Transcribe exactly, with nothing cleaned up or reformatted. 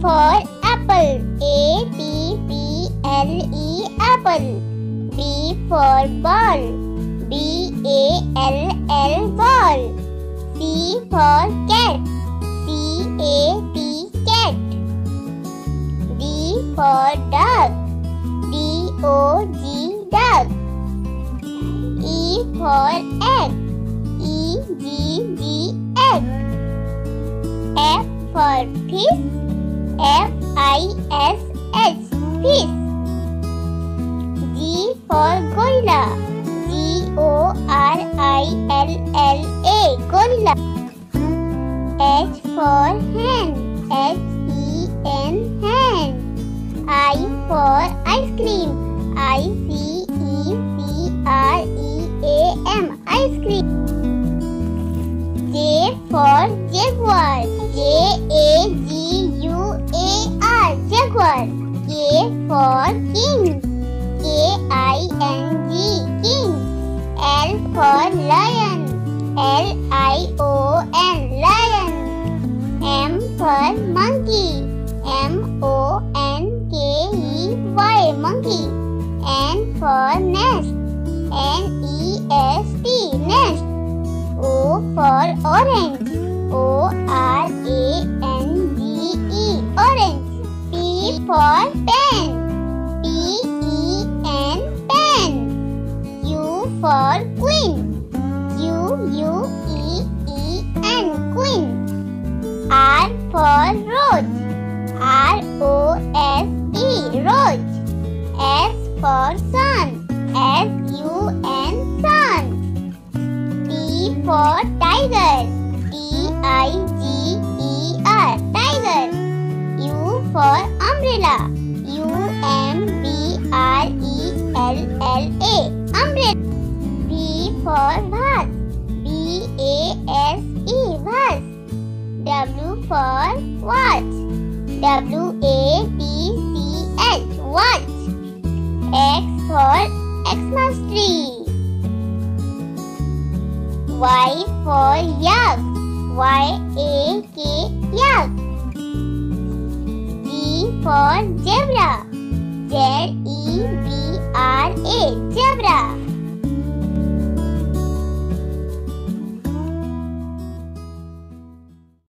for apple. A, P, P, L, E, apple. B for ball. B, A, L, L, ball. C for cat. C, A, T, cat. D for dog. D, O, G, dog. E for egg. E, G, G, egg. F for fish. F, I, S, H, fish. G for gorilla. G, O, R, I, L, L, A, gorilla. H for hand. H, E, N, hand. I for ice cream. I, C, E, C, R, E, A, M, ice cream. J for jaguar. J, A, G, U, A, R, jaguar. K for king. K, I, N, G, king. L for lion. L, I, O, N, lion. M for monkey. M, O, N, K, E, Y, monkey. N for nest. N, E, S, T, nest. O for orange. O, R, A, N, G, E, orange. P for pen. P, E, N, pen. Q for queen. Q, U, E, E, N, queen. R for rose. R, O, S, E, rose. S for sun. S, U, N, sun. T for tiger. T, I, G, E, R, tiger. U for umbrella. U, M, B, R, E, L, L, A, umbrella. V for vase. V, A, S, E, vase. W for watch. W, A, T, C, H, watch. X for Xmas tree. Y for yak. Y, A, K, yak. Z for zebra. Z, E, B, R, A, zebra.